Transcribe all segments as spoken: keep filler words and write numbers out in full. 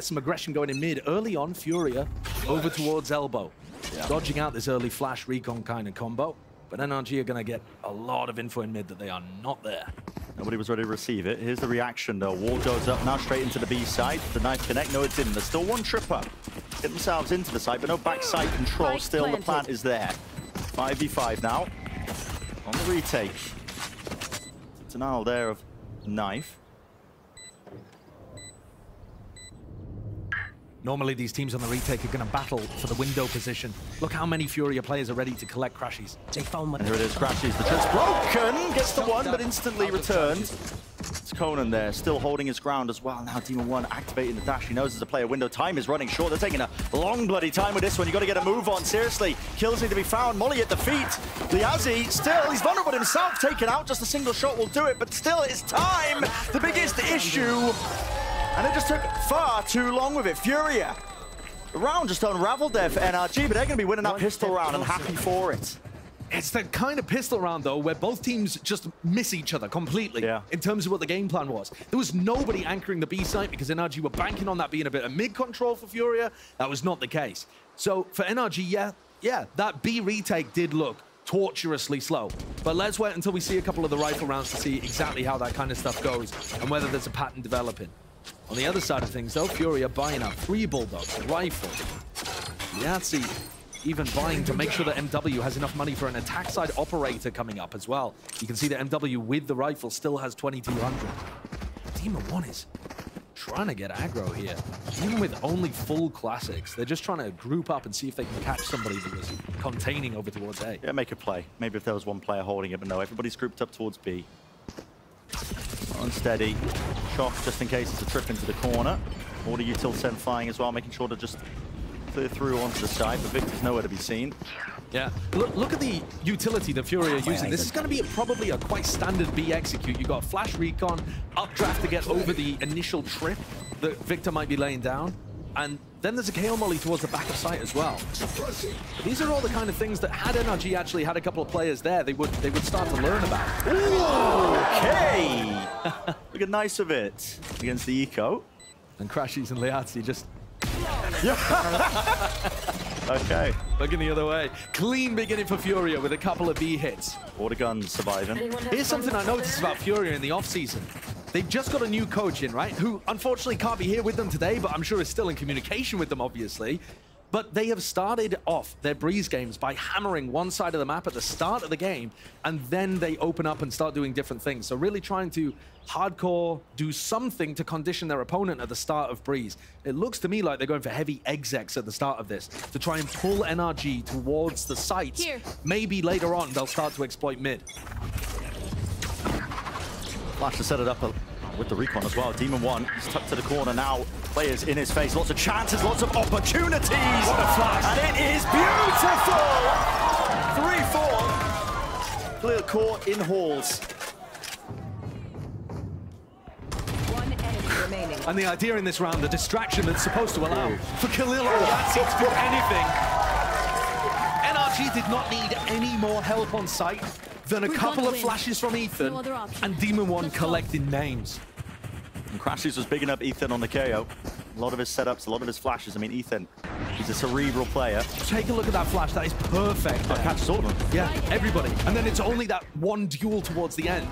some aggression going in mid. Early on, Furia over towards Elbow. Yeah. Dodging out this early flash recon kind of combo. But N R G are going to get a lot of info in mid that they are not there. Nobody was ready to receive it. Here's the reaction, though. Wall goes up now straight into the B side. The knife connect. No, it didn't. There's still one tripper. Get themselves into the side, but no backside control. Mike still planted. The plant is there. five v five now. On the retake. Denial there of knife. Normally, these teams on the retake are going to battle for the window position. Look how many Furia players are ready to collect Crashies. They found my... There it is, Crashies. The trip's broken. Gets the one, but instantly returned. It's Conan there, still holding his ground as well. Now, Demon one activating the dash. He knows there's a player window. Time is running short. They're taking a long bloody time with this one. You've got to get a move on. Seriously, kills need to be found. Molly at the feet. Liazzi still, he's vulnerable himself. Taken out. Just a single shot will do it, but still, it's time. The biggest issue... And it just took far too long with it. Furia. The round just unraveled there for N R G, but they're going to be winning that pistol round and happy for it. It's that kind of pistol round, though, where both teams just miss each other completely yeah. in terms of what the game plan was. There was nobody anchoring the B site because N R G were banking on that being a bit of mid-control for Furia. That was not the case. So for N R G, yeah, yeah, that B retake did look torturously slow. But let's wait until we see a couple of the rifle rounds to see exactly how that kind of stuff goes and whether there's a pattern developing. On the other side of things, though, Furia buying up three bulldogs, a rifle. Liazzi even buying to make sure that M W has enough money for an attack side operator coming up as well. You can see that M W with the rifle still has twenty-two hundred. Demon one is trying to get aggro here. Even with only full classics, they're just trying to group up and see if they can catch somebody that was containing over towards A. Yeah, make a play. Maybe if there was one player holding it, but no, everybody's grouped up towards B. Unsteady. Shock just in case it's a trip into the corner. All the util sent flying as well, making sure to just clear through onto the side, but Victor's nowhere to be seen. Yeah, look, look at the utility that Furia are using. This is going to be a, probably a quite standard B execute. You've got flash recon, updraft to get over the initial trip that Victor might be laying down, and then there's a K O molly towards the back of sight as well. But these are all the kind of things that had N R G actually had a couple of players there, they would they would start to learn about. Ooh, okay. Look at nice of it against the eco. And Crashies and Liazzi just... Okay. Looking the other way. Clean beginning for Furia with a couple of B hits. Water guns surviving. Here's something I noticed about Furia in the offseason. They've just got a new coach in, right? Who unfortunately can't be here with them today, but I'm sure is still in communication with them, obviously. But they have started off their Breeze games by hammering one side of the map at the start of the game, and then they open up and start doing different things. So really trying to hardcore do something to condition their opponent at the start of Breeze. It looks to me like they're going for heavy execs at the start of this to try and pull N R G towards the sites. Here. Maybe later on they'll start to exploit mid. Flash to set it up with the recon as well. Demon one, he's tucked to the corner now. Players in his face. Lots of chances, lots of opportunities. What a flash. And it is beautiful. three four. Clear court in halls. One enemy remaining. And the idea in this round, the distraction that's supposed to allow for Khalil or Liazzi to do anything. N R G did not need any more help on site than a couple of flashes from Ethan no and Demon one collecting names. And Crashies was bigging up Ethan on the K O. A lot of his setups, a lot of his flashes. I mean, Ethan, he's a cerebral player. Take a look at that flash. That is perfect. I catch all of them. Yeah, everybody. And then it's only that one duel towards the end,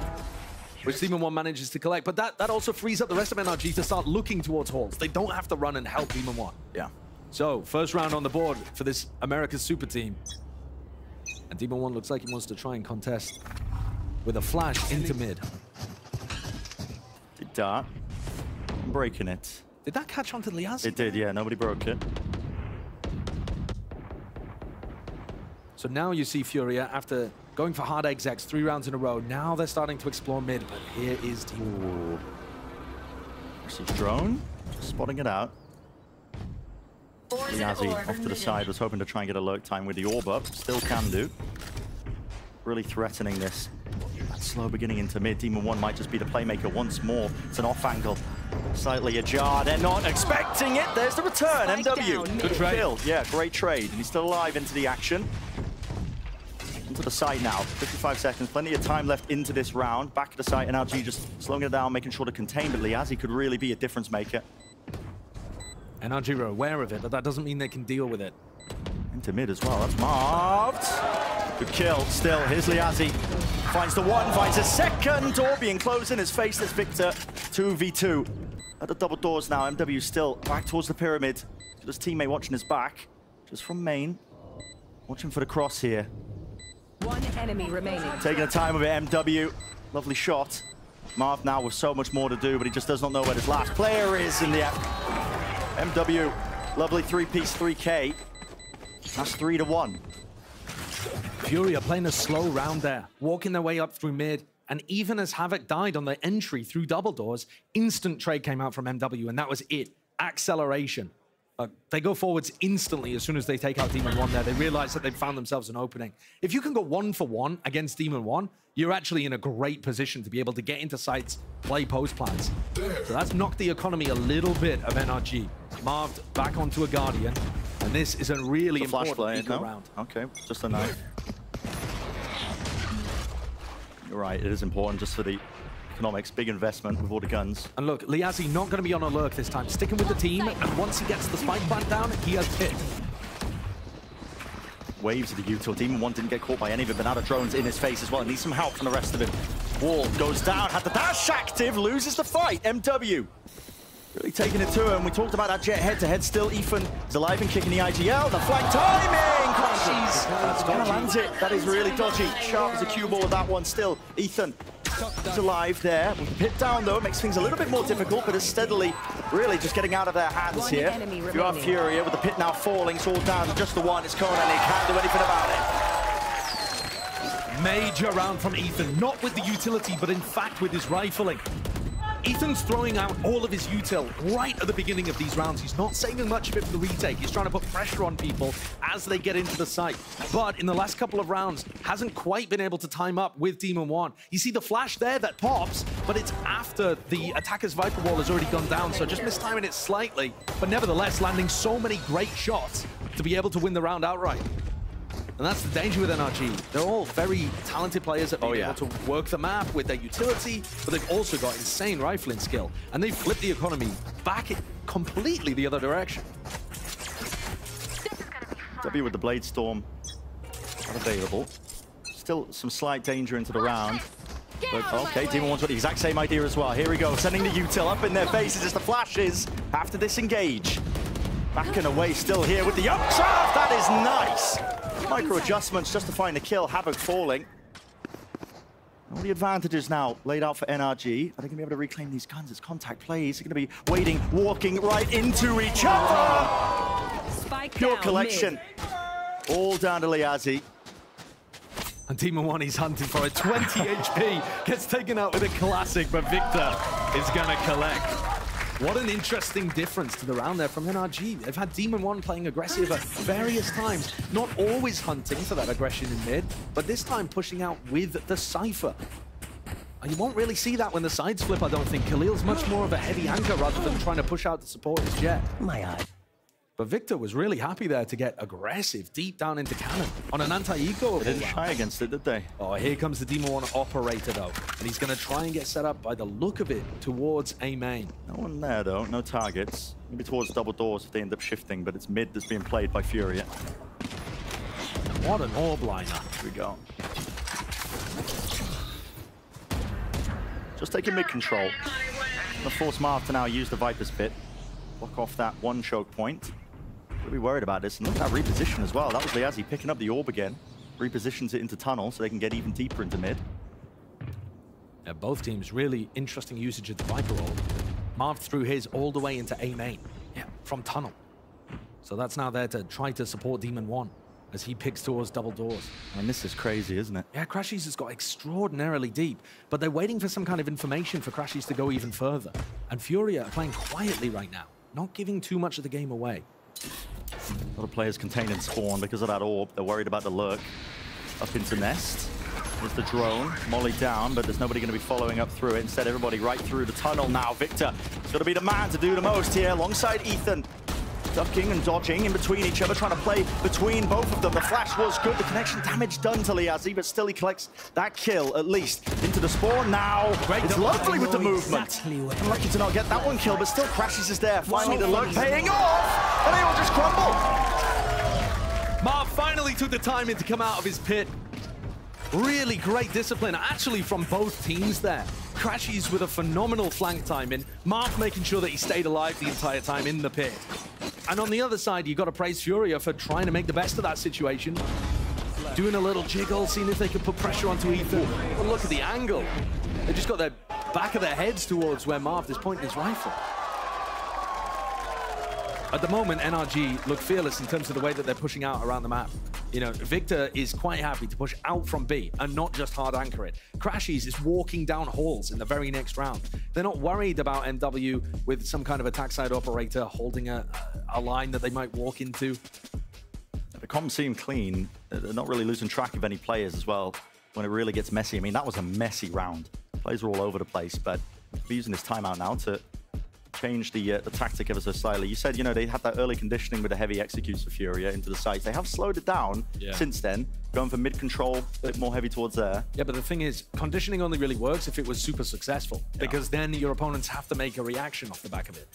which Demon one manages to collect. But that, that also frees up the rest of N R G to start looking towards halls. They don't have to run and help Demon one. Yeah. So, first round on the board for this America's super team. And Demon one looks like he wants to try and contest with a flash into mid. Did that. I'm breaking it. Did that catch onto Liazzi? It did, yeah. Nobody broke it. So now you see Furia, after going for hard execs three rounds in a row, now they're starting to explore mid, but here is Demon one. There's a drone. Just spotting it out. Liazzi off to the side, was hoping to try and get a lurk time with the orb up. Still can do. Really threatening this. That slow beginning into mid. Demon one might just be the playmaker once more. It's an off angle. Slightly ajar. They're not expecting it. There's the return. M W. Good trade. Yeah, great trade. And he's still alive into the action. Into the side now. fifty-five seconds. Plenty of time left into this round. Back to the side. N R G just slowing it down, making sure to contain. But Liazzi could really be a difference maker. N R G are aware of it, but that doesn't mean they can deal with it. Into mid as well, that's marved. Good kill, still, here's Liazzi. Finds the one, finds a second door being closed in his face. That's Victor, two v two. At the double doors now, M W still back towards the pyramid. Got his teammate watching his back, just from main. Watching for the cross here. One enemy remaining. Taking the time of it, M W. Lovely shot. Marv now with so much more to do, but he just does not know where his last player is in the app. M W, lovely three-piece three K. That's three to one. Furia playing a slow round there, walking their way up through mid, and even as Havoc died on the entry through double doors, instant trade came out from M W, and that was it. Acceleration. Uh, they go forwards instantly as soon as they take out Demon one there. They realize that they've found themselves an opening. If you can go one for one against Demon one, you're actually in a great position to be able to get into sites, play post plans. So that's knocked the economy a little bit of N R G. Marved back onto a Guardian, and this is a really the important flash eco no? round. Okay, just a knife. You're right, it is important just for the economics, big investment with all the guns. And look, Liazzi not going to be on a lurk this time, sticking with the team, and once he gets the spike plant down, he has hit. Waves of the util. Demon one didn't get caught by any of it, but now the drone's in his face as well. He needs some help from the rest of it. Wall goes down, had the dash active, loses the fight. M W really taking it to him. We talked about that Jet head-to-head -head still. Ethan is alive and kicking the I G L. The flank timing! Crashies! That's gonna land it. That is really dodgy. Sharp as a cue ball with that one still. Ethan is alive there. With the pit down though, it makes things a little bit more difficult, but is steadily really just getting out of their hands one here. You are Furia with the pit now falling. It's all down to just the one. It's Conan. He can't do anything about it. Major round from Ethan. Not with the utility, but in fact with his rifling. Ethan's throwing out all of his util right at the beginning of these rounds. He's not saving much of it for the retake. He's trying to put pressure on people as they get into the site. But in the last couple of rounds, hasn't quite been able to time up with Demon one. You see the flash there that pops, but it's after the attacker's Viper wall has already gone down, so just mistiming it slightly. But nevertheless, landing so many great shots to be able to win the round outright. And that's the danger with N R G. They're all very talented players at being oh, yeah. able to work the map with their utility, but they've also got insane rifling skill. And they've flipped the economy back completely the other direction. W with the Blade Storm. Not available. Still some slight danger into the round. But okay, Demon one's got the exact same idea as well. Here we go, sending the util up in their faces as the flashes have to disengage. Back and away still here with the updraft. That is nice. Micro adjustments just to find a kill. Havoc falling. All the advantages now laid out for N R G. Are they going to be able to reclaim these guns? It's contact plays. They're going to be waiting, walking right into each other. Spike Pure down, collection. Mid. All down to Liazzi. And Demon one, he's hunting for it. twenty H P. Gets taken out with a classic, but Victor is going to collect. What an interesting difference to the round there from N R G. They've had Demon one playing aggressive at various times, not always hunting for that aggression in mid, but this time pushing out with the Cypher. And you won't really see that when the sides flip, I don't think. Khalil's much more of a heavy anchor rather than trying to push out to support his Jet. My eye. But Victor was really happy there to get aggressive deep down into Cannon on an anti-eco. They didn't try against it, did they? Oh, here comes the Demon one operator, though. And he's going to try and get set up by the look of it towards A main. No one there, though. No targets. Maybe towards double doors if they end up shifting, but it's mid that's being played by Furia. What an orb liner. Here we go. Just taking mid control. The force Marv to now use the Viper's pit. Block off that one choke point. Be worried about this, and look at that reposition as well. That was Liazzi picking up the orb again. Repositions it into tunnel so they can get even deeper into mid. Yeah, both teams really interesting usage of the Viper orb. Marv threw his all the way into A main. Yeah, from tunnel. So that's now there to try to support Demon one as he picks towards double doors. And this is crazy, isn't it? Yeah, Crashies has got extraordinarily deep, but they're waiting for some kind of information for Crashies to go even further. And Furia are playing quietly right now, not giving too much of the game away. A lot of players contained in spawn because of that orb. They're worried about the lurk. Up into nest. There's the drone. Molly down, but there's nobody going to be following up through it. Instead, everybody right through the tunnel now. Victor is going to be the man to do the most here alongside Ethan. Ducking and dodging in between each other, trying to play between both of them. The flash was good. The connection damage done to Liazzi, but still he collects that kill, at least. Into the spawn now. Great it's lovely with the movement. Exactly. I'm lucky to not get that one kill, but still Crashies is there. Finally, the lurk paying off. and they all just crumble. Marv finally took the timing to come out of his pit. Really great discipline, actually, from both teams there. Crashies with a phenomenal flank timing. Marv making sure that he stayed alive the entire time in the pit. And on the other side, you've got to praise Furia for trying to make the best of that situation. Doing a little jiggle, seeing if they can put pressure onto Ethan. But look at the angle. They just got their back of their heads towards where Marv is pointing his rifle. At the moment, N R G look fearless in terms of the way that they're pushing out around the map. You know, Victor is quite happy to push out from B and not just hard anchor it. Crashies is walking down halls in the very next round. They're not worried about M W with some kind of attack side operator holding a, a line that they might walk into. The comms seem clean. They're not really losing track of any players as well when it really gets messy. I mean, that was a messy round. Players were all over the place, but we're using this timeout now to change the, uh, the tactic ever so slightly. You said, you know, they had that early conditioning with the heavy executes for Furia into the sights. They have slowed it down yeah. since then, going for mid-control, a bit more heavy towards there. Yeah, but the thing is, conditioning only really works if it was super successful, yeah. because then your opponents have to make a reaction off the back of it.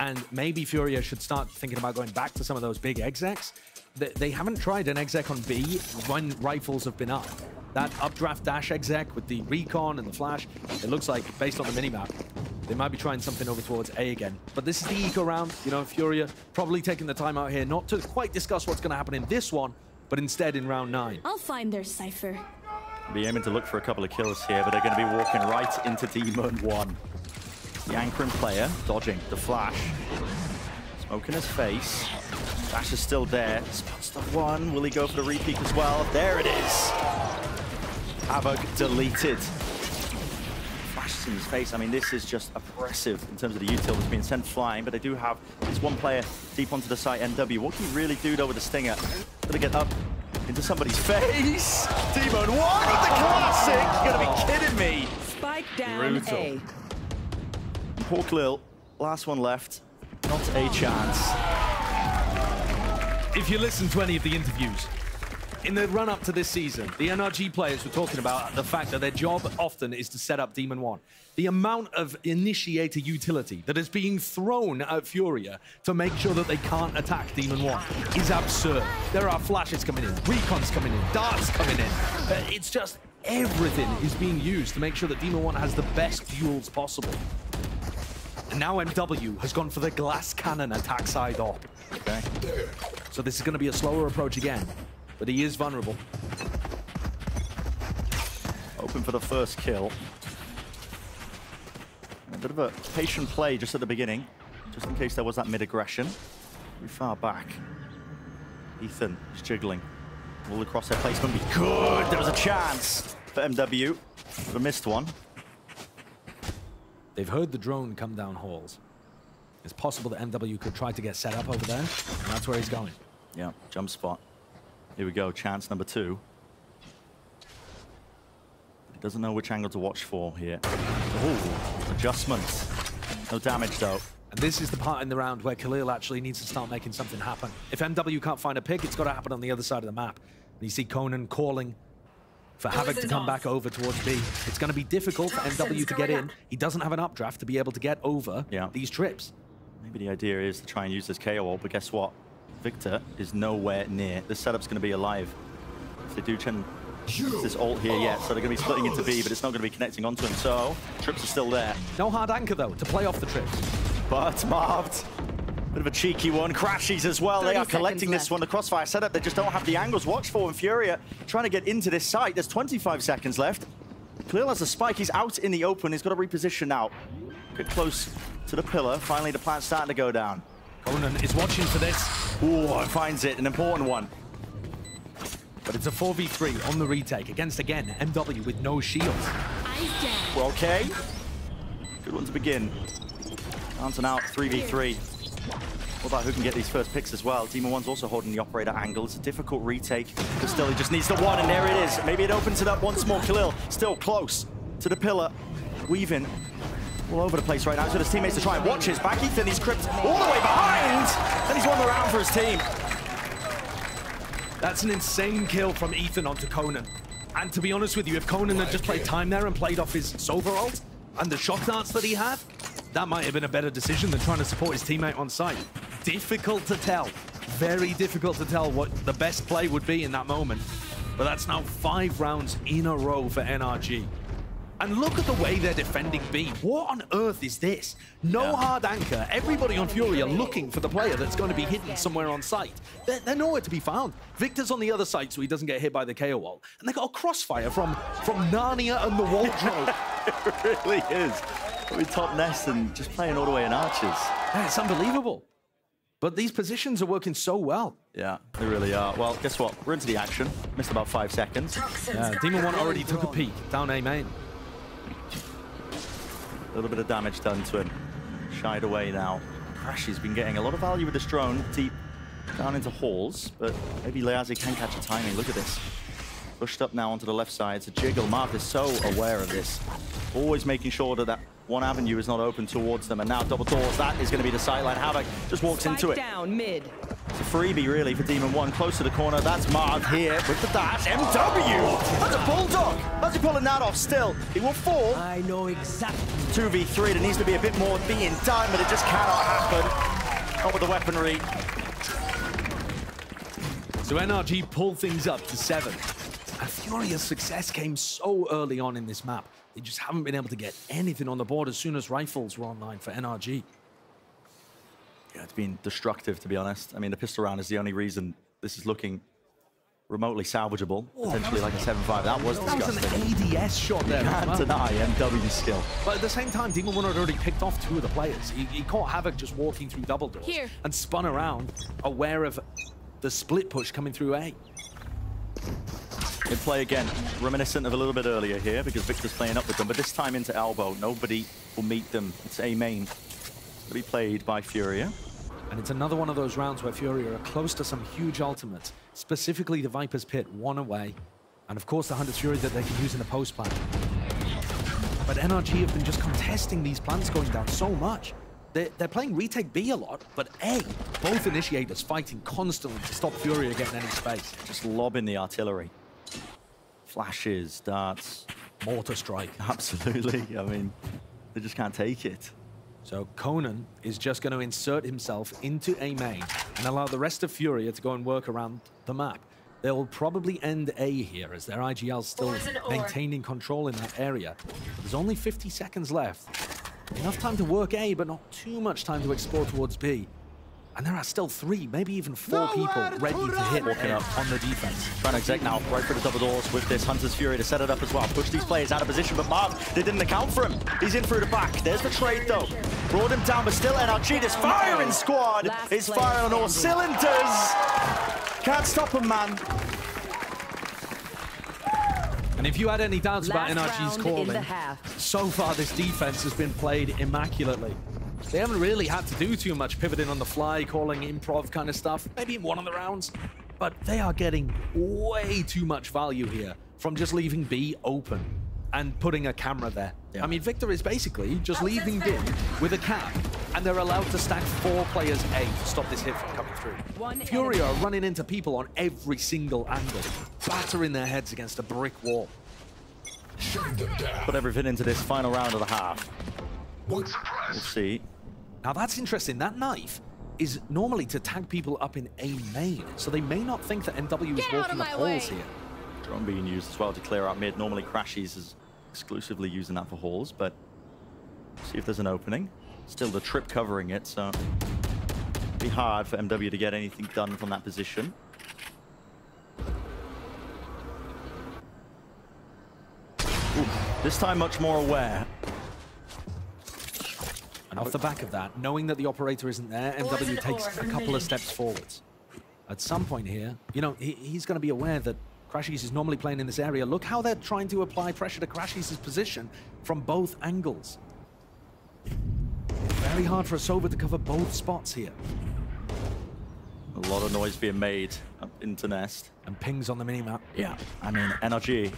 And maybe Furia should start thinking about going back to some of those big execs. They, they haven't tried an exec on B when rifles have been up. That updraft dash exec with the recon and the flash, it looks like, based on the minimap, they might be trying something over towards A again. But this is the eco round. You know, Furia probably taking the time out here not to quite discuss what's going to happen in this one, but instead in round nine. I'll find their Cypher. Be aiming to look for a couple of kills here, but they're going to be walking right into Demon one. The anchoring player dodging the flash. Smoke in his face. Dash is still there. Spots the one. Will he go for the re-peek as well? There it is. Havoc deleted. Flashes in his face. I mean, this is just oppressive in terms of the util that's being sent flying, but they do have this one player deep onto the site, N W. What can you really do, though, with the Stinger? Gonna get up into somebody's face. Demon one with the classic. You're gonna be kidding me. Spike down Brutal. A. Poor Khalil, last one left. Not a chance. If you listen to any of the interviews, in the run-up to this season, the N R G players were talking about the fact that their job often is to set up Demon one. The amount of initiator utility that is being thrown at Furia to make sure that they can't attack Demon one is absurd. There are flashes coming in, recons coming in, darts coming in. It's just everything is being used to make sure that Demon one has the best duels possible. And now M W has gone for the glass cannon attack side op. Okay. So this is going to be a slower approach again. But he is vulnerable. Open for the first kill. A bit of a patient play just at the beginning, just in case there was that mid-aggression. Too far back. Ethan is jiggling. All across their placement. Be good. There was a chance for M W. But missed one. They've heard the drone come down halls. It's possible that M W could try to get set up over there. And that's where he's going. Yeah, jump spot. Here we go, chance number two. He doesn't know which angle to watch for here. Oh, adjustments. No damage, though. And this is the part in the round where Khalil actually needs to start making something happen. If M W can't find a pick, it's got to happen on the other side of the map. And you see Conan calling for Havoc to come back over towards B. It's going to be difficult for M W to get in. He doesn't have an updraft to be able to get over yeah. these trips. Maybe the idea is to try and use this K O ult, but guess what? Victor is nowhere near. This setup's going to be alive. So they do tend to use this ult here yet, so they're going to be splitting into B, but it's not going to be connecting onto him. So, trips are still there. No hard anchor, though, to play off the trips. But marved. Bit of a cheeky one. Crashies as well. They are collecting this one. The crossfire setup, they just don't have the angles. Watch for and Furia trying to get into this site. There's twenty-five seconds left. Khalil has the spike. He's out in the open. He's got to reposition now. Get close to the pillar. Finally, the plan's starting to go down. Conan is watching for this. Ooh, and finds it, an important one. But it's a four v three on the retake against, again, M W with no shields. Well, okay. Good one to begin. Bouncing out, three v three. What about who can get these first picks as well? Demon one's also holding the operator angle. It's a difficult retake, but still he just needs the one, and there it is. Maybe it opens it up once more. Khalil still close to the pillar, weaving all over the place right now. So his teammates to try and watch his back. Ethan, he's crypt all the way behind, and he's won the round for his team. That's an insane kill from Ethan onto Conan. And to be honest with you, if Conan had just played time there and played off his Sova ult and the shock darts that he had, that might have been a better decision than trying to support his teammate on site. difficult to tell. Very difficult to tell what the best play would be in that moment. But that's now five rounds in a row for N R G. And look at the way they're defending B. What on earth is this? No yeah. hard anchor. Everybody on Furia looking for the player that's going to be hidden somewhere on site. They're, they're nowhere to be found. Victor's on the other side so he doesn't get hit by the K O wall. And they got a crossfire from, from Narnia and the wardrobe. It really is. Probably top nest and just playing all the way in arches. Yeah, it's unbelievable. But these positions are working so well. Yeah, they really are. Well, guess what? We're into the action. Missed about five seconds. Yeah, Demon one already took a peek. Down A main. A little bit of damage done to him. Shied away now. Crashies been getting a lot of value with this drone deep down into halls, but maybe Liazzi can catch a timing. Look at this. Pushed up now onto the left side to jiggle. Marv is so aware of this. Always making sure that that one avenue is not open towards them. And now double doors. That is going to be the sightline. Havoc just walks Spike into it. Down mid. It's a freebie, really, for Demon one. Close to the corner. That's Marv here with the dash. M W! That's a bulldog! How's he pulling that off still? He will fall. I know exactly. two v three. There needs to be a bit more being done, but it just cannot happen. Not with the weaponry. So N R G pull things up to seven. And Furia's success came so early on in this map. They just haven't been able to get anything on the board as soon as rifles were online for N R G. Yeah, it's been destructive, to be honest. I mean, the pistol round is the only reason this is looking remotely salvageable, oh, potentially like a seven five. That was disgusting. That was an A D S shot there. You can't deny M W's skill. But at the same time, Demon one had already picked off two of the players. He, he caught Havoc just walking through double doors Here. and spun around, aware of the split push coming through A. Good play again, reminiscent of a little bit earlier here because Victor's playing up with them, but this time into elbow. Nobody will meet them. It's A main. It'll be played by Furia. And it's another one of those rounds where Furia are close to some huge ultimates, specifically the Viper's Pit, one away. And of course the Hunter's Fury that they can use in the post plan. But N R G have been just contesting these plans going down so much. They're, they're playing retake B a lot, but A, both initiators fighting constantly to stop Furia getting any space. Just lobbing the artillery. Flashes, darts, mortar strike. Absolutely. I mean, they just can't take it. So Conan is just going to insert himself into A main and allow the rest of Furia to go and work around the map. They'll probably end A here as their I G L's still maintaining control in that area. There's only fifty seconds left. Enough time to work A, but not too much time to explore towards B. And there are still three, maybe even four people ready to hit walking up on the defense. Trying to exec now, right for the double doors with this Hunter's Fury to set it up as well. Push these players out of position, but Marv, they didn't account for him. He's in through the back. There's the trade, though. Brought him down, but still N R G. This firing squad is firing on all cylinders. Can't stop him, man. And if you had any doubts about N R G's calling, so far this defense has been played immaculately. They haven't really had to do too much pivoting on the fly, calling improv kind of stuff, maybe in one of the rounds, but they are getting way too much value here from just leaving B open and putting a camera there. Yeah. I mean, Victor is basically just That's leaving B with a cap, and they're allowed to stack four players A to stop this hit from coming through. One Furia enemy. are running into people on every single angle, battering their heads against a brick wall. Put everything into this final round of the half. We'll see. Now that's interesting, that knife is normally to tag people up in A main, so they may not think that M W is walking the halls here. Drone being used as well to clear out mid. Normally Crashies is exclusively using that for halls, but see if there's an opening. Still the trip covering it, so it'd be hard for M W to get anything done from that position. Ooh, this time much more aware. And off the back of that, knowing that the operator isn't there, M W takes a couple of steps forwards. At some point here, you know, he, he's going to be aware that Crashies is normally playing in this area. Look how they're trying to apply pressure to Crashies' position from both angles. Very hard for a Sova to cover both spots here. A lot of noise being made up into nest. And pings on the minimap. Yeah, I mean, N R G.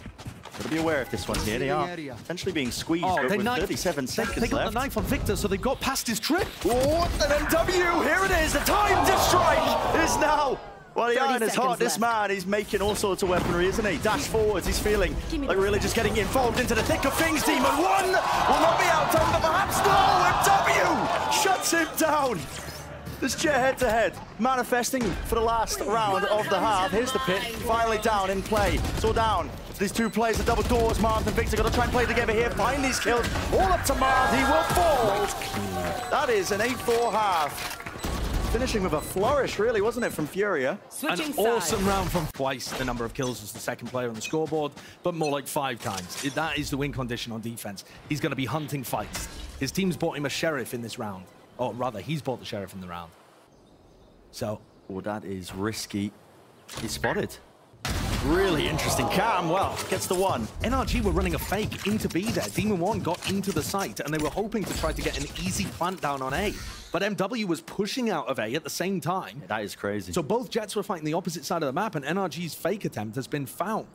Gotta be aware of this one here. They are potentially being squeezed oh, with thirty-seven seconds left. They got the knife on Victor, so they got past his trip. Oh, and M W, here it is. The time to strike is now. Well, the iron is hot. This man, he's making all sorts of weaponry, isn't he? Dash forwards, he's feeling like really just getting involved into the thick of things. Demon one will not be outdone, but perhaps no. M W shuts him down. There's Jet head-to-head, manifesting for the last round of the half. Here's the pick, finally down in play. It's all down. These two players, the double doors, Marv and Victor, got to try and play together here. Find these kills. All up to Marv, he will fall. That is an eight four half. Finishing with a flourish, really, wasn't it, from FURIA? Switching an side. Awesome round from twice the number of kills as the second player on the scoreboard, but more like five times. That is the win condition on defense. He's going to be hunting fights. His team's bought him a sheriff in this round. Or rather, he's bought the sheriff in the round. So, oh, that is risky. He's spotted. Really interesting. Cam, well, gets the one. N R G were running a fake into B there. Demon one got into the site, and they were hoping to try to get an easy plant down on A. But M W was pushing out of A at the same time. Yeah, that is crazy. So both Jets were fighting the opposite side of the map, and N R G's fake attempt has been found.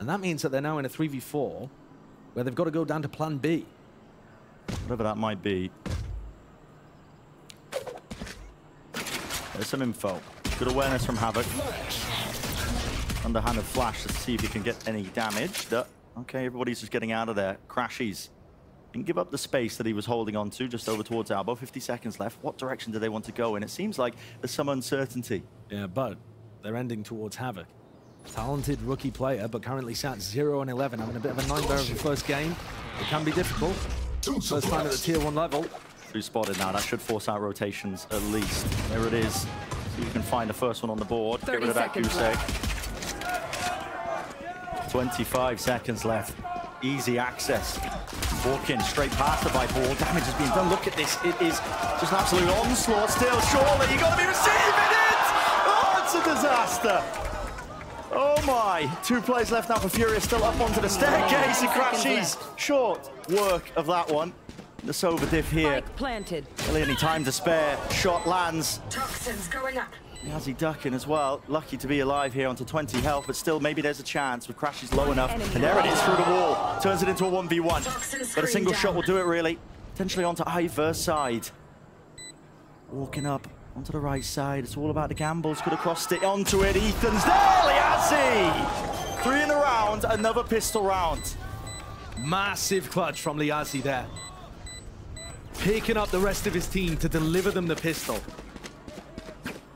And that means that they're now in a three v four, where they've got to go down to plan B. Whatever that might be. There's some info. Good awareness from Havoc. Underhand of flash to see if he can get any damage. Okay, everybody's just getting out of there. Crashies and give up the space that he was holding on to just over towards Albo. fifty seconds left. What direction do they want to go in? It seems like there's some uncertainty. Yeah, but they're ending towards Havoc. Talented rookie player, but currently sat zero and eleven. Having a bit of a nightmare of the first game. It can be difficult. First time at the tier one level. Who's spotted now? That should force out rotations at least. There it is. So you can find the first one on the board. Get rid of that goose egg. twenty-five seconds left. Easy access. Walking straight past the Viper. All damage has been done. Look at this. It is just an absolute onslaught still. Surely you got to be receiving it. Oh, it's a disaster. Oh my. Two plays left now for FURIA. Still up onto the staircase. He crashes. Short work of that one. The Sova diff here. Planted. Really any time to spare. Shot lands. Toxins going up. Liazzi ducking as well. Lucky to be alive here onto twenty health, but still maybe there's a chance with Crashies low enough. Enemy. And there it is through the wall. Turns it into a one v one. But a single down. Shot will do it really. Potentially onto Iver's side. Walking up onto the right side. It's all about the gambles. Could have crossed it onto it. Ethan's there. Liazzi! Three in a round. Another pistol round. Massive clutch from Liazzi there. Picking up the rest of his team to deliver them the pistol.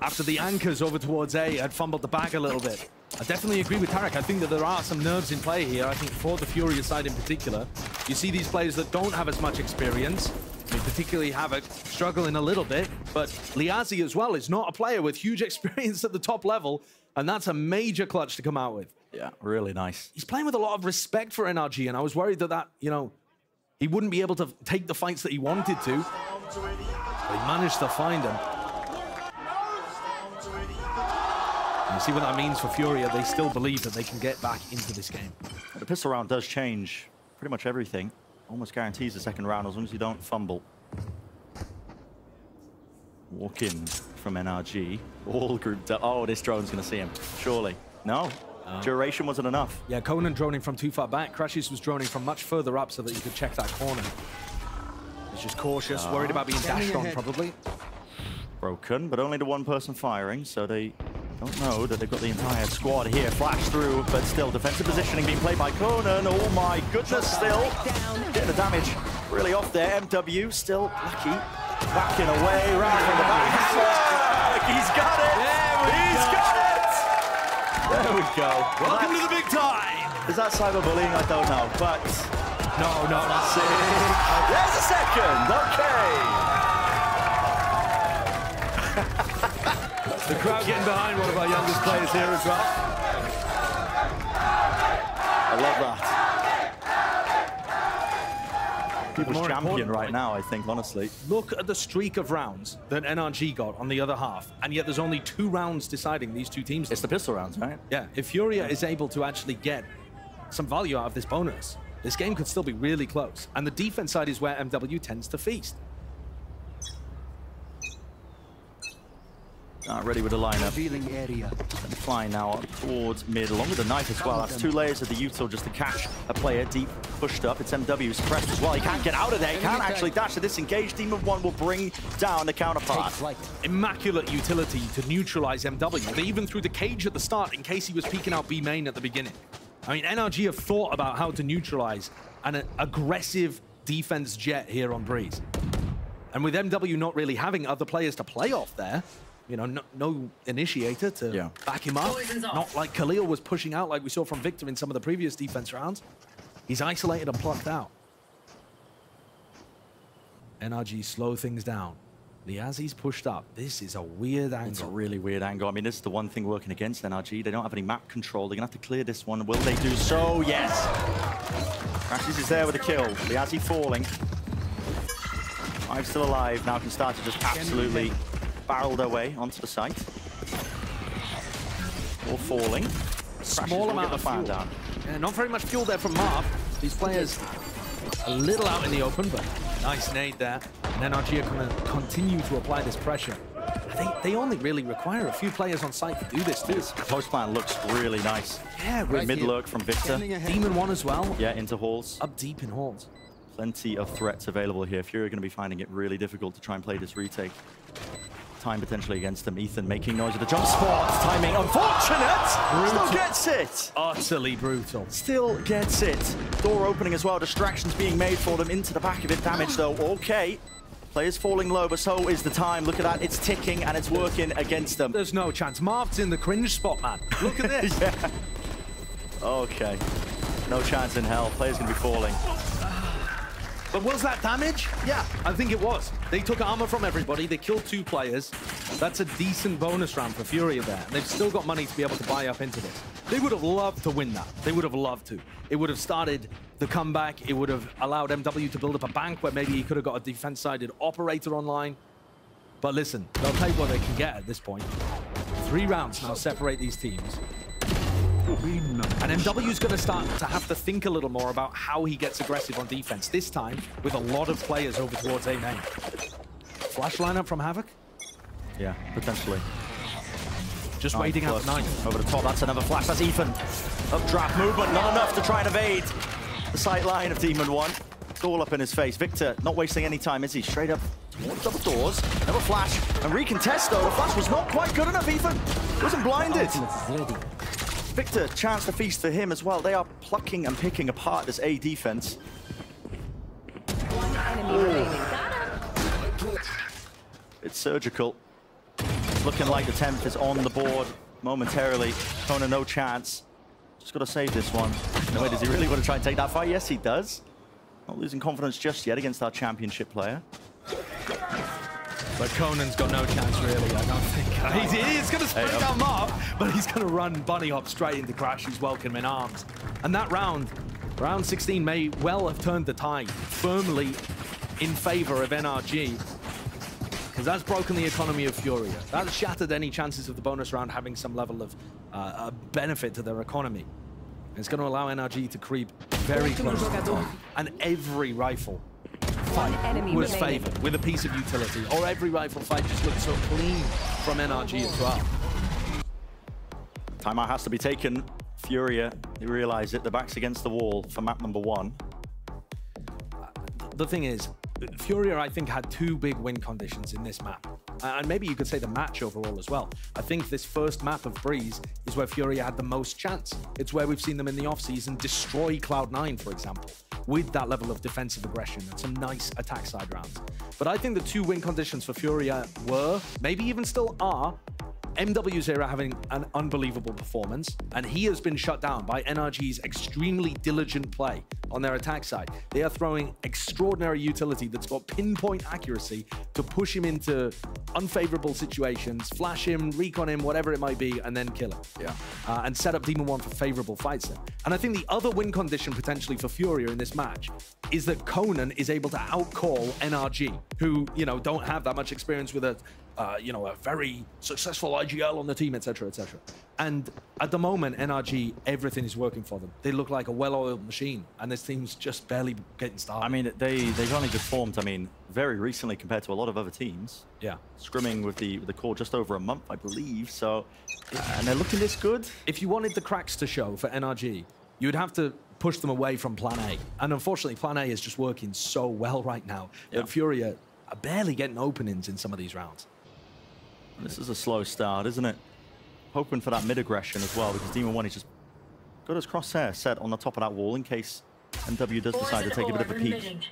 After the anchors over towards A had fumbled the bag a little bit. I definitely agree with Tarek. I think that there are some nerves in play here. I think for the FURIA side in particular, you see these players that don't have as much experience. I mean, particularly Havoc struggling a little bit, but Liazzi as well is not a player with huge experience at the top level, and that's a major clutch to come out with. Yeah, really nice. He's playing with a lot of respect for N R G, and I was worried that that, you know, he wouldn't be able to take the fights that he wanted to. But he managed to find him. And you see what that means for FURIA. They still believe that they can get back into this game. The pistol round does change pretty much everything. Almost guarantees the second round as long as you don't fumble. Walk in from N R G. All grouped up. Oh, this drone's going to see him. Surely. No. Um, Duration wasn't enough. Yeah, Conan droning from too far back. Crashies was droning from much further up so that you could check that corner. He's just cautious, uh, worried about being dashed on, probably. Broken, but only the one person firing, so they don't know that they've got the entire squad here. Flash through, but still defensive positioning being played by Conan. Oh my goodness, still getting the damage really off there. M W still lucky, backing away, round from the back. He's got it. He's got it. There we go. Welcome to the big time. Is that cyberbullying? I don't know, but... No, no, that's it. There's a second. Okay. The crowd getting behind one of our youngest players here as well. I love that. People's champion right now, I think, honestly. Look at the streak of rounds that N R G got on the other half, and yet there's only two rounds deciding these two teams. It's the pistol rounds, right? Yeah, if FURIA is able to actually get some value out of this bonus, this game could still be really close. And the defense side is where M W tends to feast. Not ready with the lineup. Revealing area. And flying now up towards mid, along with the knife as well. That's two layers of the util just to catch a player deep pushed up. It's M W suppressed as well. He can't get out of there. He can't actually dash to disengage. Demon one will bring down the counterpart. Immaculate utility to neutralize M W. They even threw the cage at the start in case he was peeking out B main at the beginning. I mean, N R G have thought about how to neutralize an aggressive defense Jet here on Breeze. And with M W not really having other players to play off there, you know, no, no initiator to yeah. back him up. Not like Khalil was pushing out like we saw from Victor in some of the previous defense rounds. He's isolated and plucked out. N R G slow things down. Liazzi's pushed up. This is a weird angle. It's a really weird angle. I mean, this is the one thing working against N R G. They don't have any map control. They're going to have to clear this one. Will they do so? Yes. Crashies is there with a kill. Liazzi falling. I'm still alive. Now can start to just absolutely barrel their way onto the site. All falling. Small amount of fuel. Yeah, not very much fuel there from Marv. These players a little out in the open, but nice nade there. And N R G are going to continue to apply this pressure. I think they only really require a few players on site to do this too. The post plan looks really nice. Yeah, right. Mid lurk from Victor. Demon one as well. Yeah, into halls. Up deep in halls. Plenty of threats available here. Furia are going to be finding it really difficult to try and play this retake. Time potentially against them. Ethan making noise with the jump spot. Timing unfortunate. Brutal. Still gets it. Utterly brutal. Still gets it. Door opening as well. Distractions being made for them. Into the back of it. Damage though. Okay. Players falling low, but so is the time. Look at that. It's ticking and it's working against them. There's no chance. Marv's in the cringe spot, man. Look at this. Yeah. Okay. No chance in hell. Players going to be falling. But was that damage? Yeah, I think it was. They took armor from everybody. They killed two players. That's a decent bonus round for Furia there. And they've still got money to be able to buy up into this. They would have loved to win that. They would have loved to. It would have started the comeback. It would have allowed M W to build up a bank where maybe he could have got a defense-sided operator online. But listen, they'll take what they can get at this point. Three rounds now separate these teams. And M W's going to start to have to think a little more about how he gets aggressive on defense, this time with a lot of players over towards A main. Flash lineup from Havoc? Yeah, potentially. Just nine waiting out the nine. Over the top, that's another flash, that's Ethan. Updraft movement, not enough to try and evade the sight line of Demon one. It's all up in his face. Victor not wasting any time, is he? Straight up towards double doors, another flash, and recontest though. The flash was not quite good enough, Ethan. Wasn't blinded. Victor, chance to feast for him as well. They are plucking and picking apart this A defense. One enemy got him. It's surgical. Looking like the tenth is on the board momentarily. Conan, no chance. Just got to save this one. No way, does he really want to try and take that fight? Yes, he does. Not losing confidence just yet against our championship player. But Conan's got no chance, really, I don't think. Uh, he's, he's going to sprint hey, down Marv, but he's going to run bunny hop straight into Crashies' welcoming arms. And that round, round sixteen, may well have turned the tide firmly in favor of N R G, because that's broken the economy of Furia. That's shattered any chances of the bonus round having some level of uh, benefit to their economy. And it's going to allow N R G to creep very close to the top. And every rifle Fight was favoured with a piece of utility, or every rifle fight just looked so clean from N R G as well. Timeout has to be taken. Furia, they realise it, the back's against the wall for map number one. The thing is, Furia, I think, had two big win conditions in this map. And maybe you could say the match overall as well. I think this first map of Breeze is where Furia had the most chance. It's where we've seen them in the offseason destroy Cloud nine, for example, with that level of defensive aggression and some nice attack side rounds. But I think the two win conditions for Furia were, maybe even still are, M W zera having an unbelievable performance, and he has been shut down by N R G's extremely diligent play on their attack side. They are throwing extraordinary utility that's got pinpoint accuracy to push him into unfavorable situations, flash him, recon him, whatever it might be, and then kill him. Yeah. Uh, and set up Demon one for favorable fights then. And I think the other win condition potentially for Furia in this match is that Conan is able to outcall N R G, who, you know, don't have that much experience with a Uh, you know, a very successful I G L on the team, et cetera, et cetera. And at the moment, N R G, everything is working for them. They look like a well-oiled machine, and this team's just barely getting started. I mean, they, they've only just formed, I mean, very recently compared to a lot of other teams. Yeah. Scrimming with the, with the core just over a month, I believe, so... Uh, and they're looking this good. If you wanted the cracks to show for N R G, you'd have to push them away from Plan A. And unfortunately, Plan A is just working so well right now that yeah. Furia are barely getting openings in some of these rounds. This is a slow start, isn't it? Hoping for that mid-aggression as well, because Demon one is just got his crosshair set on the top of that wall in case M W does decide to take a bit of a peek.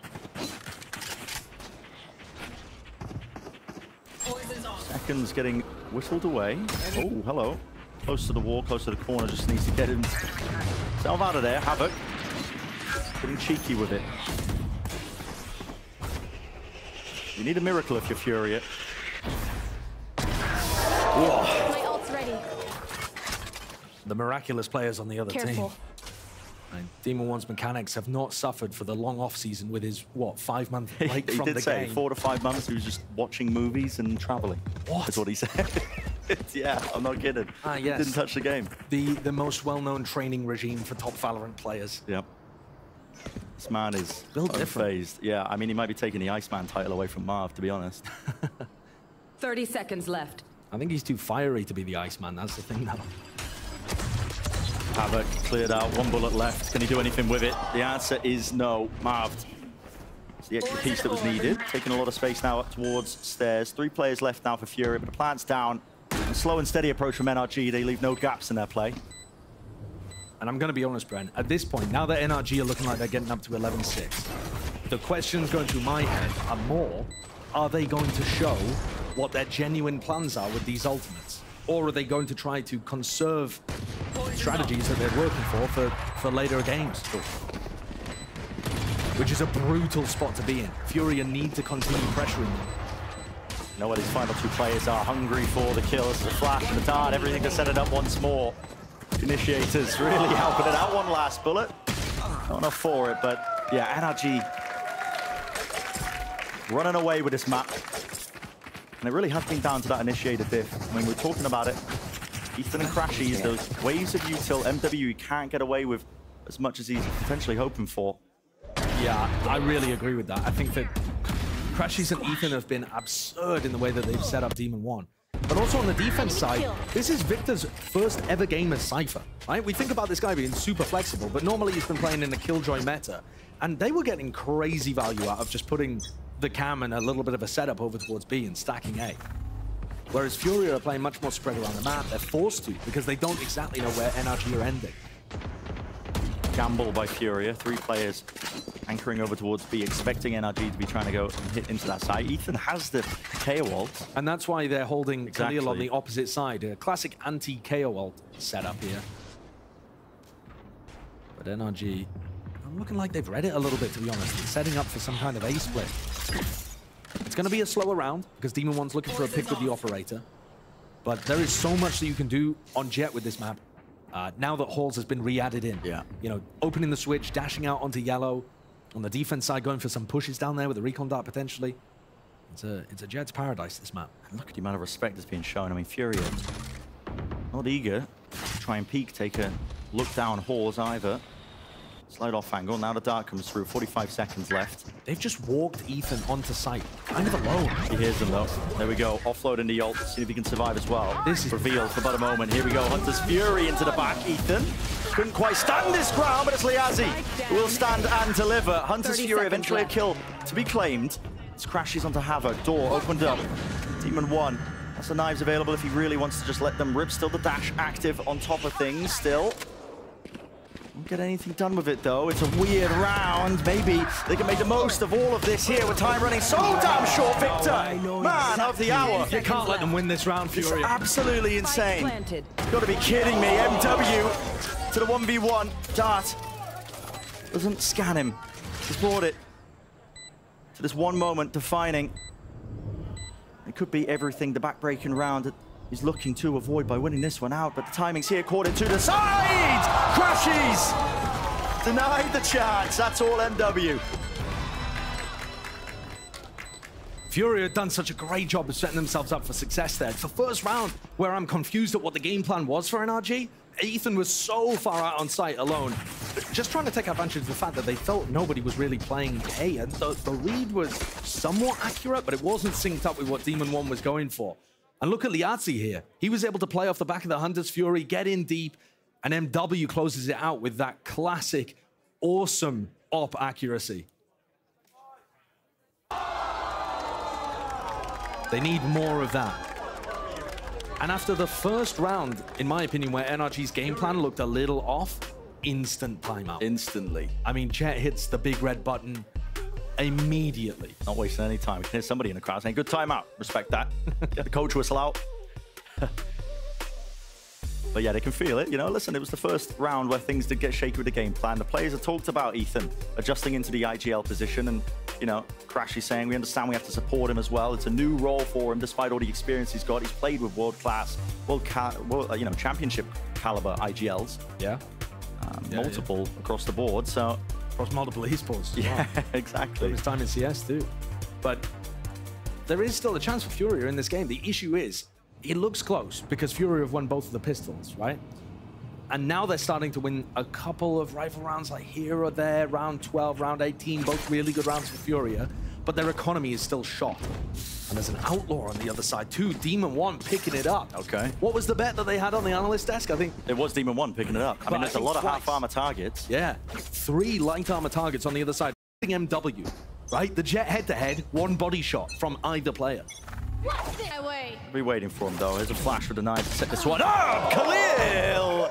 seconds getting whistled away. Oh, hello. Close to the wall, close to the corner, just needs to get himself out of there. Havoc getting cheeky with it. You need a miracle if you're Furia. Whoa. My ult's ready. The miraculous players on the other Careful. team. And Demon one's mechanics have not suffered for the long off-season with his, what, five-month break from the game. He did say four to five months he was just watching movies and traveling. What? That's what he said. Yeah, I'm not kidding. Ah, yes. Didn't touch the game. The, the most well-known training regime for top Valorant players. Yep. This man is unfazed. Yeah, I mean, he might be taking the Iceman title away from Marv, to be honest. thirty seconds left. I think he's too fiery to be the Iceman. That's the thing now. Havoc cleared out, one bullet left. Can he do anything with it? The answer is no. Marv, it's the extra piece that was needed. Taking a lot of space now up towards stairs. Three players left now for Furia, but the plant's down. A slow and steady approach from N R G. They leave no gaps in their play. And I'm going to be honest, Brent, at this point, now that N R G are looking like they're getting up to eleven six, the questions going through my head are more, are they going to show what their genuine plans are with these ultimates? Or are they going to try to conserve strategies that they're working for for, for later games? Which is a brutal spot to be in. Furia need to continue pressuring them. You know what, these final two players are hungry for the kills, the flash, the dart, everything to set it up once more. Initiators really helping it out. One last bullet. Not enough for it, but yeah, N R G running away with this map. And it really has been down to that initiator diff. I mean, we're talking about it. Ethan and Crashies, those waves of util, M W can't get away with as much as he's potentially hoping for. Yeah, I really agree with that. I think that Crashies and Ethan have been absurd in the way that they've set up Demon one. But also on the defense side, this is Victor's first ever game as Cypher, right? We think about this guy being super flexible, but normally he's been playing in the Killjoy meta, and they were getting crazy value out of just putting the cam and a little bit of a setup over towards B and stacking A. Whereas Furia are playing much more spread around the map. They're forced to, because they don't exactly know where N R G are ending. Gamble by Furia, three players anchoring over towards B, expecting N R G to be trying to go and hit into that side. Ethan has the K O ult. And that's why they're holding exactly. Khalil on the opposite side. A classic anti-K O ult setup here. But N R G, I'm looking like they've read it a little bit, to be honest. It's setting up for some kind of A split. It's going to be a slower round, because Demon one's looking for a pick with the operator. But there is so much that you can do on Jet with this map. Uh, now that Halls has been re-added in. Yeah. You know, opening the switch, dashing out onto yellow. On the defense side, going for some pushes down there with a recon dart, potentially. It's a, it's a Jet's paradise, this map. And look at the amount of respect that's being shown. I mean, Furia, not eager to try and peek, take a look down Halls either. Slide off angle, now the dart comes through, forty-five seconds left. They've just walked Ethan onto site, kind of alone. He hears them though. There we go, offloading the ult, see if he can survive as well. This is revealed for about a moment. Here we go, Hunter's Fury into the back. Ethan couldn't quite stand this ground, but it's Liazzi who will stand and deliver. Hunter's Fury, eventually a kill to be claimed. It's Crashies onto Havoc, door opened up. Demon one, that's the knives available if he really wants to just let them rip. Still the dash active on top of things, still. Don't get anything done with it, though. It's a weird round. Maybe they can make the most of all of this here with time running so damn short. Victor, oh, man exactly. of the hour. You can't let them win this round, Furia. It's absolutely insane. You've got to be kidding me. M W to the one v one. Dart doesn't scan him. He's brought it to this one moment defining. It could be everything. The back-breaking round. He's looking to avoid by winning this one out, but the timing's here, caught it to the side! Crashies! Denied the chance, that's all M W. Furia had done such a great job of setting themselves up for success there. It's the first round where I'm confused at what the game plan was for N R G. Ethan was so far out on site alone, just trying to take advantage of the fact that they felt nobody was really playing A, and the, the read was somewhat accurate, but it wasn't synced up with what Demon one was going for. And look at Liazzi here. He was able to play off the back of the Hunter's Fury, get in deep, and M W closes it out with that classic, awesome op accuracy. They need more of that. And after the first round, in my opinion, where N R G's game plan looked a little off, instant timeout. Instantly. I mean, Jet hits the big red button. immediately. Not wasting any time. There's somebody in the crowd saying, good timeout. Respect that. The coach whistle out. But yeah, they can feel it. You know, listen, it was the first round where things did get shaky with the game plan. The players have talked about Ethan adjusting into the I G L position. And, you know, Crashies saying, we understand we have to support him as well. It's a new role for him, despite all the experience he's got. He's played with world-class, world, world, you know, championship caliber I G Ls. Yeah. Um, yeah multiple yeah. across the board, so... Across multiple esports as yeah, well. Exactly. His time in C S too. But there is still a chance for Furia in this game. The issue is, it looks close because Furia have won both of the pistols, right? And now they're starting to win a couple of rifle rounds, like here or there, round twelve, round eighteen, both really good rounds for Furia, but their economy is still shot. And there's an outlaw on the other side too, Demon one picking it up. Okay. What was the bet that they had on the analyst desk? I think it was Demon one picking it up. I but mean, there's I a lot twice. of half armor targets. Yeah, three light armor targets on the other side. M W, right? The Jet head-to-head, -head, one body shot from either player. I'll be waiting for him though. There's a flash with a knife to set this one up. Khalil!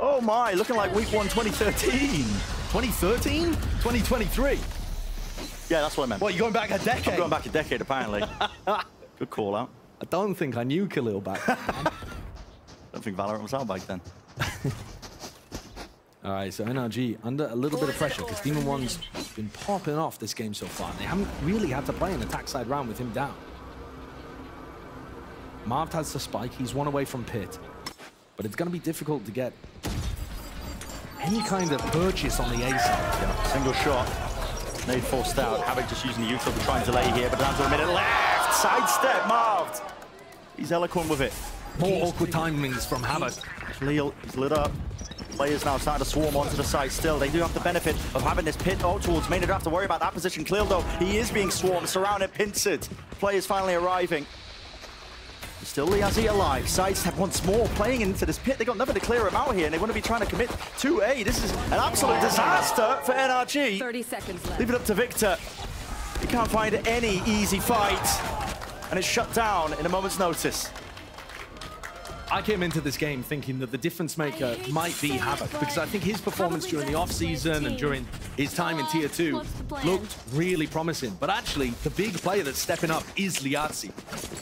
Oh my, looking like week one twenty thirteen. twenty thirteen? twenty twenty-three. Yeah, that's what I meant. Well, you're going back a decade. I'm going back a decade, apparently. Good call out. I don't think I knew Khalil back then. I don't think Valorant was out back then. All right, so N R G under a little bit of pressure because Demon one's been popping off this game so far. They haven't really had to play an attack side round with him down. Marv has the spike, he's one away from pit. But it's going to be difficult to get any kind of purchase on the A side. Yeah, single shot. Nade forced out. Havoc just using the utility to try and delay here, but down to a minute left. Sidestep, Marv. He's eloquent with it. More awkward timings from Havoc. Khalil is lit up. Players now starting to swarm onto the side still. They do have the benefit of having this pit all towards main. They don't have to worry about that position. Khalil, though, he is being swarmed, surrounded, pincered. Players finally arriving. Still Liazzi alive, sidestep once more, playing into this pit. They got nothing to clear him out here, and they want to be trying to commit two A. This is an absolute disaster for N R G. thirty seconds left. Leave it up to Victor. He can't find any easy fight, and it's shut down in a moment's notice. I came into this game thinking that the difference maker might be Havoc, because I think his performance during the off-season and during his time in tier two looked really promising. But actually, the big player that's stepping up is Liazzi.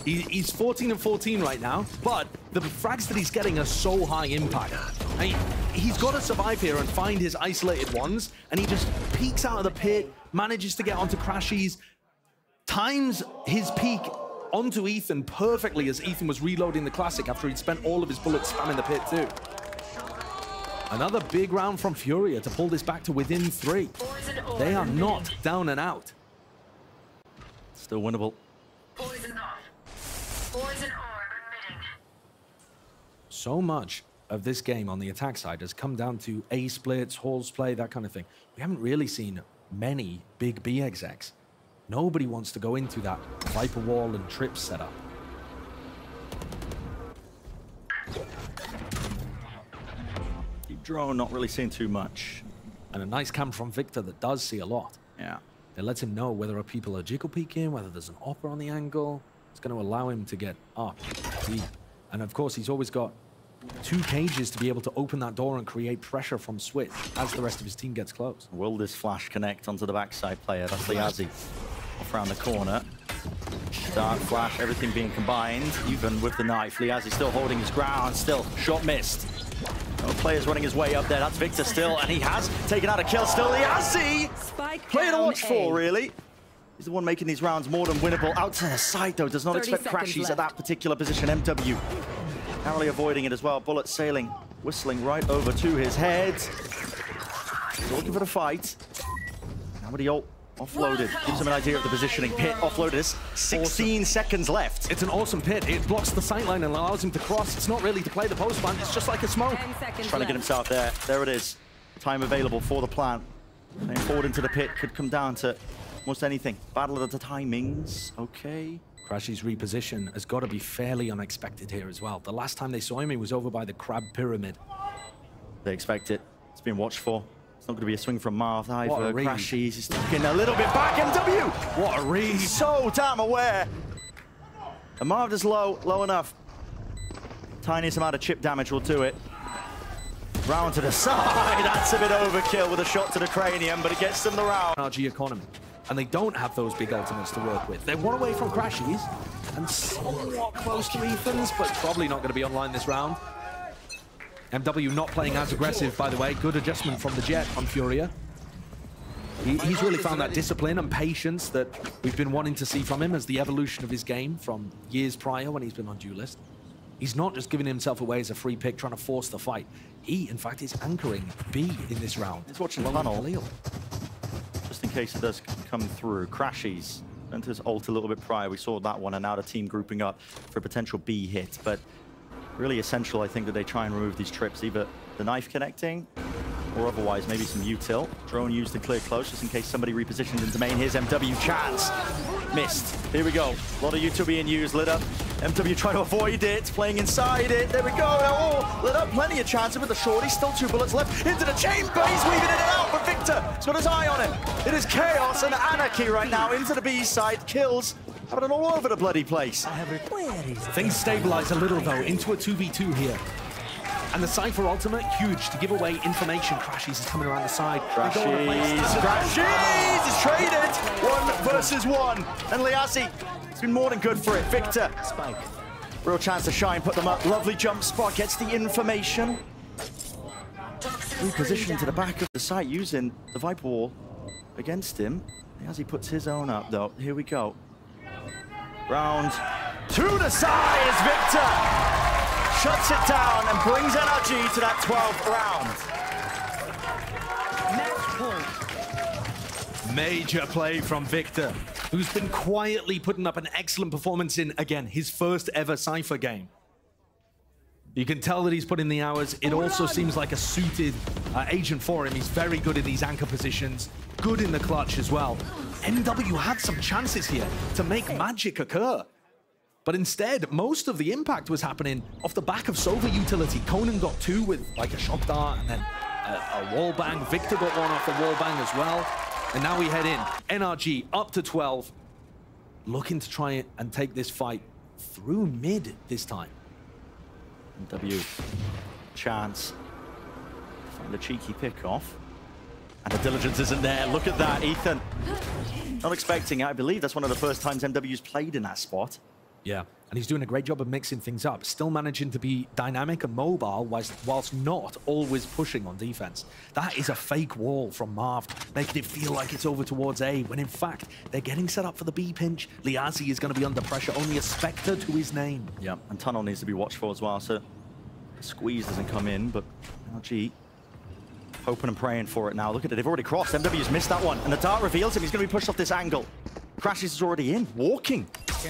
He's fourteen and fourteen right now, but the frags that he's getting are so high impact. I mean, he's got to survive here and find his isolated ones, and he just peeks out of the pit, manages to get onto Crashies, times his peak onto Ethan perfectly as Ethan was reloading the classic after he'd spent all of his bullets spamming the pit too. Another big round from Furia to pull this back to within three. They are not down and out. Still winnable. So much of this game on the attack side has come down to A splits, halls play, that kind of thing. We haven't really seen many big B execs. Nobody wants to go into that Viper wall and trip setup. Deep drone, not really seeing too much. And a nice cam from Victor that does see a lot. Yeah. It lets him know whether people are jiggle peeking, whether there's an opera on the angle. It's going to allow him to get up deep. And of course, he's always got two cages to be able to open that door and create pressure from Switch as the rest of his team gets close. Will this flash connect onto the backside player? That's Liazzi. Off around the corner. Dark flash, everything being combined, even with the knife. Liazzi still holding his ground, still shot missed. No players running his way up there. That's Victor still, and he has taken out a kill. Still Liazzi! Player to watch for, really. He's the one making these rounds more than winnable. Out to the side, though, does not expect Crashies left. At that particular position. M W narrowly avoiding it as well. Bullet sailing, whistling right over to his head. He's looking for the fight. Now with the ult offloaded. Gives him an idea of the positioning. Pit offloaded. It's sixteen seconds left. It's an awesome pit. It blocks the sightline and allows him to cross. It's not really to play the post plan. It's just like a smoke. He's trying to get himself there. There it is. Time available for the plan. Playing forward into the pit. Could come down to... almost anything. Battle of the timings, okay. Crashies' reposition has got to be fairly unexpected here as well. The last time they saw him, he was over by the crab pyramid. They expect it. It's been watched for. It's not going to be a swing from Marv either. Crashies is looking a little bit back. M W! What a read! He's so damn aware. And Marv is low, low enough. Tiniest amount of chip damage will do it. Round to the side. That's a bit overkill with a shot to the cranium, but it gets them the round. R G economy. and they don't have those big ultimates to work with. They're one away from Crashies, and somewhat close to Ethan's, but probably not going to be online this round. M W not playing as aggressive, by the way. Good adjustment from the Jet on Furia. He, he's really found that discipline and patience that we've been wanting to see from him as the evolution of his game from years prior when he's been on duelist. He's not just giving himself away as a free pick, trying to force the fight. He, in fact, is anchoring B in this round. He's watching the tunnel. Khalil. Just in case it does come through, Crashies went to his ult a little bit prior. We saw that one, and now the team grouping up for a potential B hit. But really essential, I think, that they try and remove these trips, either the knife connecting or otherwise, maybe some util. Drone used to clear close, just in case somebody repositioned into main. Here's M W, chance. Missed. Here we go. A lot of util being used, lit up. M W trying to avoid it, playing inside it. There we go. Oh, lit up, plenty of chances with the shorty. Still two bullets left into the chamber. He's weaving in and out, but Victor has got his eye on it. It is chaos and anarchy right now. Into the B side, kills happening all over the bloody place. Things stabilize a little, though, into a two v two here. And the Cypher ultimate, huge to give away information. Crashies is coming around the side. Crashies, Crashies is traded. One versus one. And Liazzi has been more than good for it. Victor, Spike. Real chance to shine, put them up. Lovely jump spot, gets the information. Repositioned to the back of the site using the Viper wall against him. Liazzi puts his own up, though. Here we go. Round two to the side is Victor. Shuts it down and brings N R G to that twelfth round. Major play from Victor, who's been quietly putting up an excellent performance in, again, his first ever Cypher game. You can tell that he's put in the hours. It also seems like a suited uh, agent for him. He's very good in these anchor positions, good in the clutch as well. M W had some chances here to make magic occur. But instead, most of the impact was happening off the back of Sova utility. Conan got two with like a shock dart and then a, a wall bang. Victor got one off the wall bang as well. And now we head in. N R G up to twelve, looking to try and take this fight through mid this time. W chance. Find a cheeky pick off. And the diligence isn't there. Look at that, Ethan. Not expecting it. I believe that's one of the first times M W's played in that spot. Yeah, and he's doing a great job of mixing things up, still managing to be dynamic and mobile whilst, whilst not always pushing on defense. That is a fake wall from Marv, making it feel like it's over towards A, when in fact, they're getting set up for the B pinch. Liazzi is going to be under pressure, only a Spectre to his name. Yeah, and Tunnel needs to be watched for as well, so the squeeze doesn't come in, but N R G hoping and praying for it now. Look at it, they've already crossed. M W's missed that one, and the dart reveals him. He's going to be pushed off this angle. Crashies is already in, walking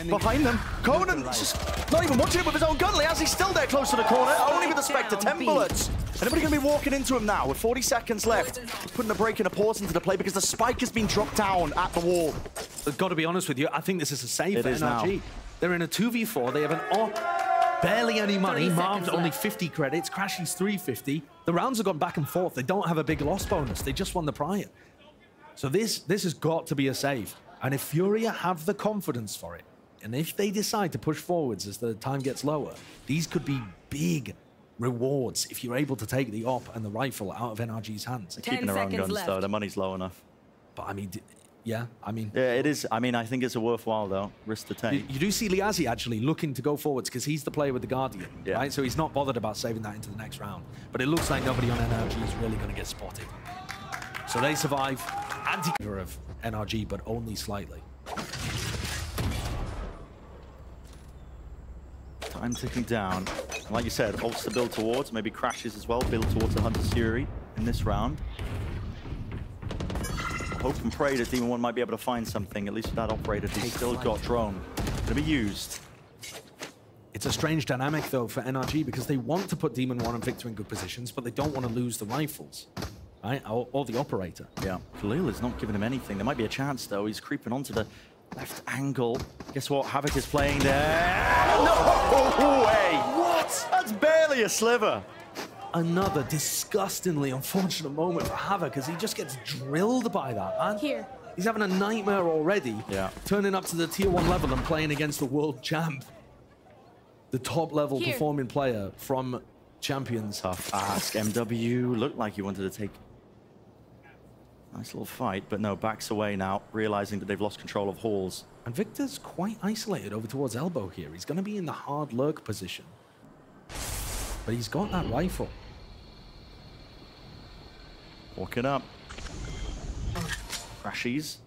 behind them. Conan just not even watching it with his own gun. Liazzi's still there close to the corner, only with the Spectre. ten bullets. Anybody going to be walking into him now with forty seconds left? He's putting a break and a pause into the play because the spike has been dropped down at the wall. I've got to be honest with you, I think this is a save for N R G. They're in a two v four, they have an off, barely any money. Marv's only fifty credits, Crashies three fifty. The rounds have gone back and forth. They don't have a big loss bonus, they just won the prior. So this, this has got to be a save. And if Furia have the confidence for it, and if they decide to push forwards as the time gets lower, these could be big rewards if you're able to take the op and the rifle out of N R G's hands. They're keeping their own guns, left. though. Their money's low enough. But, I mean, yeah, I mean... Yeah, it is. I mean, I think it's a worthwhile, though, risk to take. You, you do see Liazzi, actually, looking to go forwards because he's the player with the Guardian, yeah. right? So he's not bothered about saving that into the next round. But it looks like nobody on N R G is really going to get spotted. So they survive. Anti-cover of N R G, but only slightly. Time ticking down. And like you said, ults to build towards, maybe Crashies as well, build towards the Hunter's Fury in this round. Hope and pray that Demon one might be able to find something, at least with that operator. He's still got drone. Gonna be used. It's a strange dynamic, though, for N R G, because they want to put Demon one and Victor in good positions, but they don't want to lose the rifles. Right? Or, or the operator. Yeah. Khalil is not giving him anything. There might be a chance, though. He's creeping onto the left angle. Guess what? Havoc is playing there. Oh, no way! What? That's barely a sliver. Another disgustingly unfortunate moment for Havoc as he just gets drilled by that, man. Here. He's having a nightmare already. Yeah. Turning up to the tier one level and playing against the world champ. The top-level performing player from Champions. Tough ask. M W looked like he wanted to take Nice little fight, but no, backs away now, realizing that they've lost control of halls. And Victor's quite isolated over towards Elbow here. He's going to be in the hard lurk position. But he's got that rifle. Walk it up. Crashies.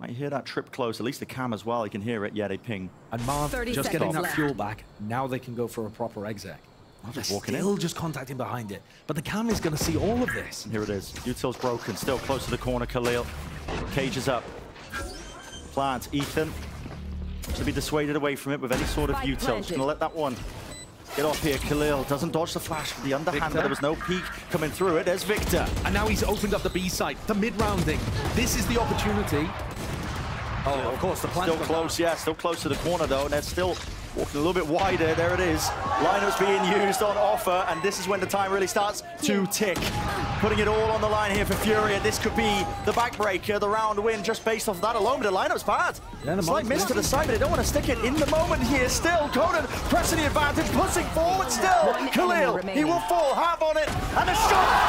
Might hear that trip close, at least the cam as well. He can hear it. Yeah, they ping. And Marv just getting that left. fuel back. Now they can go for a proper exec. I'll just walking still in. just contacting behind it. But the cam is going to see all of this. And here it is. Util's broken. Still close to the corner, Khalil. Cage is up. Plant, Ethan. To be dissuaded away from it with any sort of util. Just going to let that one get off here. Khalil doesn't dodge the flash with the underhand. There was no peek coming through it. There's Victor. And now he's opened up the B side. The mid-rounding. This is the opportunity. Oh, of course, the plant's still close, yeah, still close to the corner, though, and they're still walking a little bit wider. There it is. Lineup's being used on offer, and this is when the time really starts to tick. Putting it all on the line here for Furia. This could be the backbreaker, the round win, just based off that alone, but the lineup's bad. Yeah, slight miss to the side, but they don't want to stick it in the moment here. Still, Conan pressing the advantage, pushing forward still. Khalil, he will fall, half on it, and a shot!